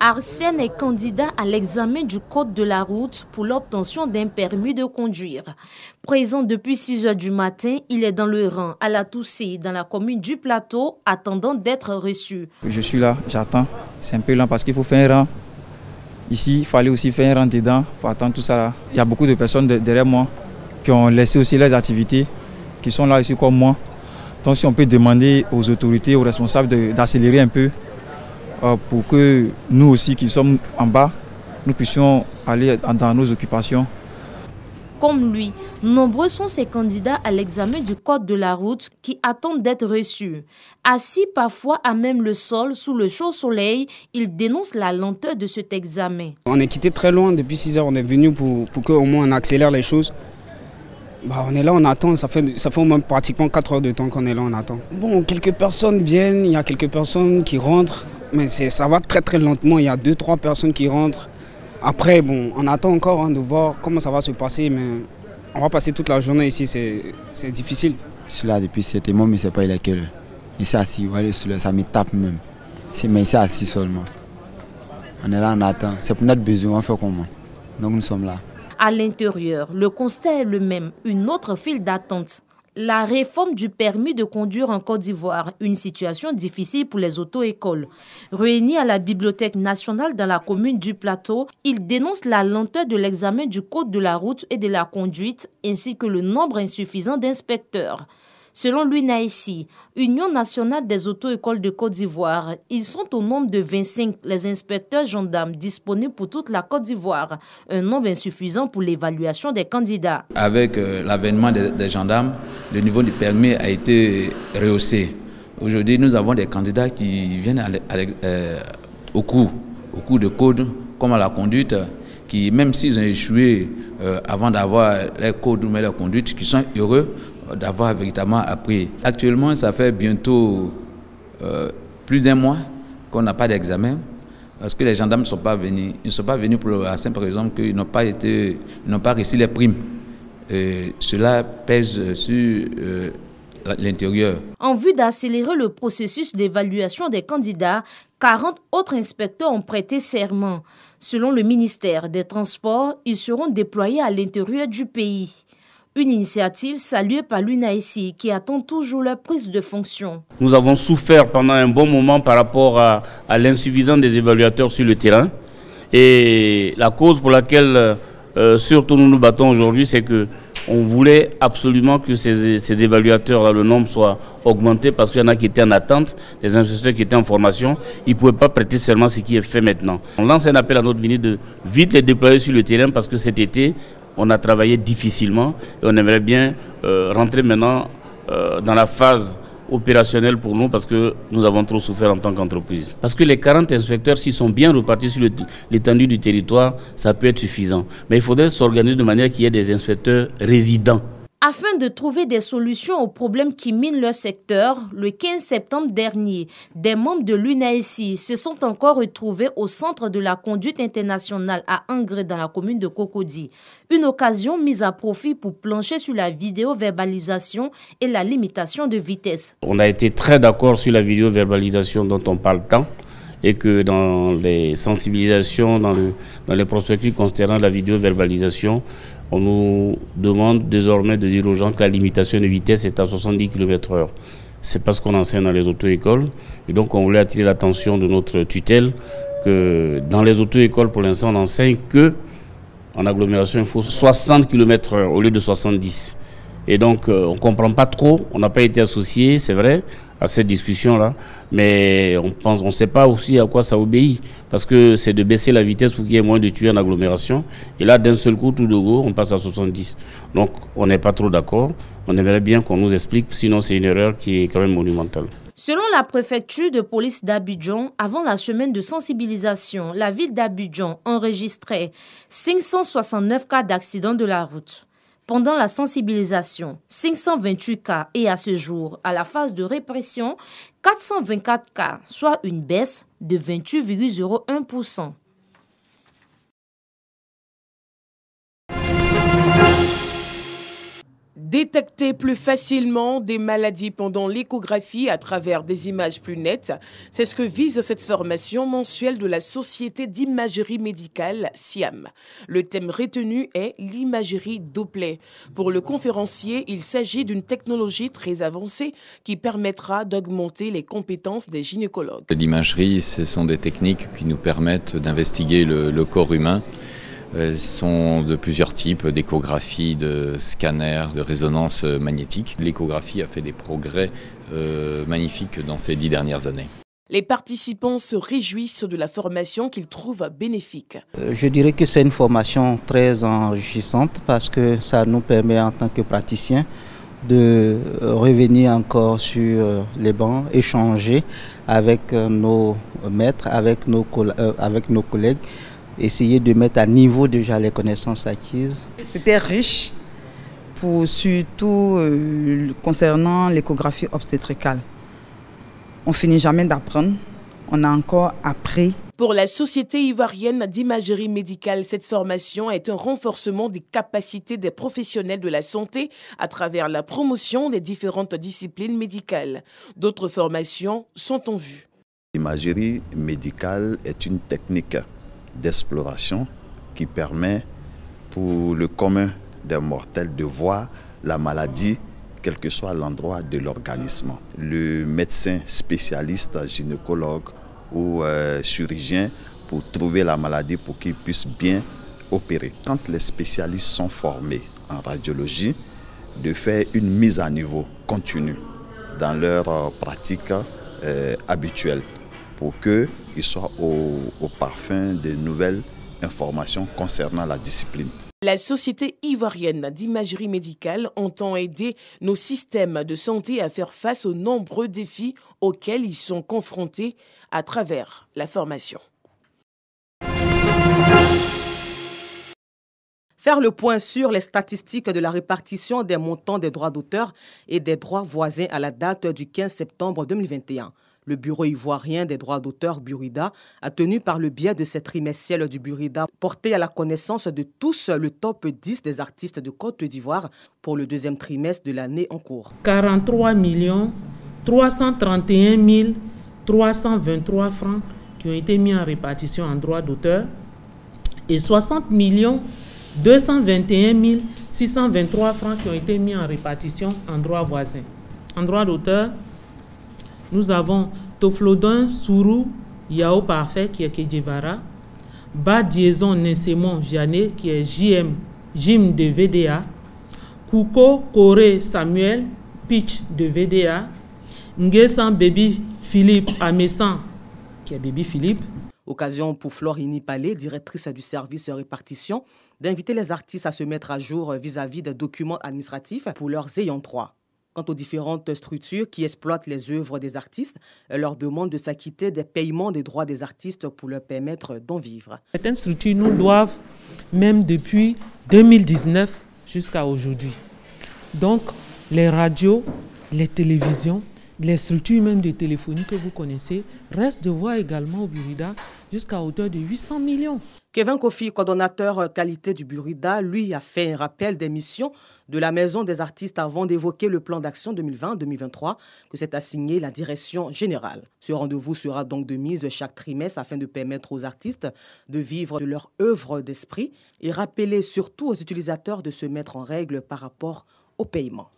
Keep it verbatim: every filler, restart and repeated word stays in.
Arsène est candidat à l'examen du code de la route pour l'obtention d'un permis de conduire. Présent depuis six heures du matin, il est dans le rang à la Toussée, dans la commune du Plateau, attendant d'être reçu. Je suis là, j'attends. C'est un peu lent parce qu'il faut faire un rang. Ici, il fallait aussi faire un rang dedans pour attendre tout ça là. Il y a beaucoup de personnes derrière moi qui ont laissé aussi leurs activités, qui sont là aussi comme moi. Donc si on peut demander aux autorités, aux responsables d'accélérer un peu, pour que nous aussi qui sommes en bas, nous puissions aller dans nos occupations. Comme lui, nombreux sont ces candidats à l'examen du code de la route qui attendent d'être reçus. Assis parfois à même le sol, sous le chaud soleil, ils dénoncent la lenteur de cet examen. On est quitté très loin, depuis six heures, on est venu pour, pour qu'au moins on accélère les choses. Bah, on est là, on attend, ça fait, ça fait au moins pratiquement quatre heures de temps qu'on est là, on attend. Bon, quelques personnes viennent, il y a quelques personnes qui rentrent. Mais ça va très très lentement, il y a deux, trois personnes qui rentrent. Après, bon, on attend encore hein, de voir comment ça va se passer, mais on va passer toute la journée ici, c'est difficile. Je suis là depuis sept mois, mais je ne sais pas il est quelle heure. Il s'est assis, vous voyez, ça me tape même. Mais il s'est assis seulement. On est là, on attend. C'est pour notre besoin, on fait comment? Donc nous sommes là. À l'intérieur, le constat est le même, une autre file d'attente. La réforme du permis de conduire en Côte d'Ivoire, une situation difficile pour les auto-écoles. Réunis à la Bibliothèque nationale dans la commune du Plateau, ils dénoncent la lenteur de l'examen du code de la route et de la conduite, ainsi que le nombre insuffisant d'inspecteurs. Selon l'U N A I C I, Union nationale des auto-écoles de Côte d'Ivoire, ils sont au nombre de vingt-cinq les inspecteurs gendarmes disponibles pour toute la Côte d'Ivoire, un nombre insuffisant pour l'évaluation des candidats. Avec l'avènement des, des gendarmes, le niveau du permis a été rehaussé. Aujourd'hui, nous avons des candidats qui viennent à, à, euh, au cours, au cours de code, comme à la conduite, qui, même s'ils ont échoué euh, avant d'avoir les codes ou leur conduite, qui sont heureux d'avoir véritablement appris. Actuellement, ça fait bientôt euh, plus d'un mois qu'on n'a pas d'examen, parce que les gendarmes ne sont pas venus. Ils ne sont pas venus pour la simple raison qu'ils n'ont pas été, ils n'ont pas réussi les primes. Et cela pèse sur euh, l'intérieur. En vue d'accélérer le processus d'évaluation des candidats, quarante autres inspecteurs ont prêté serment. Selon le ministère des Transports, ils seront déployés à l'intérieur du pays. Une initiative saluée par l'U N A I C I qui attend toujours la prise de fonction. Nous avons souffert pendant un bon moment par rapport à, à l'insuffisance des évaluateurs sur le terrain. Et la cause pour laquelle euh, surtout nous nous battons aujourd'hui, c'est qu'on voulait absolument que ces, ces évaluateurs, le nombre soit augmenté parce qu'il y en a qui étaient en attente, des instituteurs qui étaient en formation. Ils ne pouvaient pas prêter seulement ce qui est fait maintenant. On lance un appel à notre ministre de vite les déployer sur le terrain parce que cet été, on a travaillé difficilement et on aimerait bien euh, rentrer maintenant euh, dans la phase opérationnelle pour nous parce que nous avons trop souffert en tant qu'entreprise. Parce que les quarante inspecteurs, s'ils sont bien repartis sur l'étendue du territoire, ça peut être suffisant. Mais il faudrait s'organiser de manière qu'il y ait des inspecteurs résidents. Afin de trouver des solutions aux problèmes qui minent leur secteur, le quinze septembre dernier, des membres de l'U N A I C I se sont encore retrouvés au centre de la conduite internationale à Angres dans la commune de Cocody. Une occasion mise à profit pour plancher sur la vidéo-verbalisation et la limitation de vitesse. On a été très d'accord sur la vidéo-verbalisation dont on parle tant et que dans les sensibilisations, dans, le, dans les prospectives concernant la vidéo-verbalisation, on nous demande désormais de dire aux gens que la limitation de vitesse est à soixante-dix kilomètres heure. C'est pas ce qu'on enseigne dans les auto-écoles. Et donc on voulait attirer l'attention de notre tutelle que dans les auto-écoles, pour l'instant, on enseigne que en agglomération, il faut soixante kilomètres heure au lieu de soixante-dix. Et donc on ne comprend pas trop, on n'a pas été associé, c'est vrai, à cette discussion-là. Mais on pense, on ne sait pas aussi à quoi ça obéit. Parce que c'est de baisser la vitesse pour qu'il y ait moins de tués en agglomération. Et là, d'un seul coup, tout de go, on passe à soixante-dix. Donc, on n'est pas trop d'accord. On aimerait bien qu'on nous explique. Sinon, c'est une erreur qui est quand même monumentale. Selon la préfecture de police d'Abidjan, avant la semaine de sensibilisation, la ville d'Abidjan enregistrait cinq cent soixante-neuf cas d'accidents de la route. Pendant la sensibilisation, cinq cent vingt-huit cas et à ce jour, à la phase de répression, quatre cent vingt-quatre cas, soit une baisse de vingt-huit virgule zéro un pour cent. Détecter plus facilement des maladies pendant l'échographie à travers des images plus nettes, c'est ce que vise cette formation mensuelle de la Société d'imagerie médicale SIAM. Le thème retenu est l'imagerie Doppler. Pour le conférencier, il s'agit d'une technologie très avancée qui permettra d'augmenter les compétences des gynécologues. L'imagerie, ce sont des techniques qui nous permettent d'investiguer le, le corps humain. Elles sont de plusieurs types, d'échographie, de scanners, de résonance magnétique. L'échographie a fait des progrès euh, magnifiques dans ces dix dernières années. Les participants se réjouissent de la formation qu'ils trouvent bénéfique. Je dirais que c'est une formation très enrichissante parce que ça nous permet en tant que praticiens de revenir encore sur les bancs, échanger avec nos maîtres, avec nos, avec nos collègues, essayer de mettre à niveau déjà les connaissances acquises. C'était riche, pour, surtout euh, concernant l'échographie obstétricale. On finit jamais d'apprendre, on a encore appris. Pour la Société ivoirienne d'imagerie médicale, cette formation est un renforcement des capacités des professionnels de la santé à travers la promotion des différentes disciplines médicales. D'autres formations sont en vue. L'imagerie médicale est une technique d'exploration qui permet pour le commun des mortels de voir la maladie, quel que soit l'endroit de l'organisme. Le médecin spécialiste, gynécologue ou euh, chirurgien pour trouver la maladie pour qu'il puisse bien opérer. Quand les spécialistes sont formés en radiologie, de faire une mise à niveau continue dans leur euh, pratique euh, habituelle pour que qui soit au, au parfum des nouvelles informations concernant la discipline. La Société ivoirienne d'imagerie médicale entend aider nos systèmes de santé à faire face aux nombreux défis auxquels ils sont confrontés à travers la formation. Faire le point sur les statistiques de la répartition des montants des droits d'auteur et des droits voisins à la date du quinze septembre deux mille vingt et un. Le Bureau ivoirien des droits d'auteur Burida a tenu par le biais de cette trimestrielle du Burida porté à la connaissance de tous le top dix des artistes de Côte d'Ivoire pour le deuxième trimestre de l'année en cours. quarante-trois millions trois cent trente et un mille trois cent vingt-trois francs qui ont été mis en répartition en droits d'auteur et soixante millions deux cent vingt et un mille six cent vingt-trois francs qui ont été mis en répartition en droits voisins. En droits d'auteur, nous avons Toflodun Sourou Yao Parfait qui est Kedjevara, Badiezon Nesemon Jané qui est J M, J M de V D A, Kouko Kore Samuel, Pitch de V D A, Nguessan Bébi Philippe Amessan qui est Bébi Philippe. Occasion pour Florini Pallé, directrice du service répartition, d'inviter les artistes à se mettre à jour vis-à-vis des documents administratifs pour leurs ayants droit. Quant aux différentes structures qui exploitent les œuvres des artistes, elles leur demandent de s'acquitter des paiements des droits des artistes pour leur permettre d'en vivre. Certaines structures nous doivent même depuis deux mille dix-neuf jusqu'à aujourd'hui. Donc les radios, les télévisions, les structures même de téléphonie que vous connaissez restent devoir également au Burida jusqu'à hauteur de huit cents millions. Kevin Kofi, coordonnateur qualité du Burida, lui a fait un rappel des missions de la Maison des artistes avant d'évoquer le plan d'action deux mille vingt deux mille vingt-trois que s'est assigné la direction générale. Ce rendez-vous sera donc de mise chaque trimestre afin de permettre aux artistes de vivre de leur œuvre d'esprit et rappeler surtout aux utilisateurs de se mettre en règle par rapport au paiement.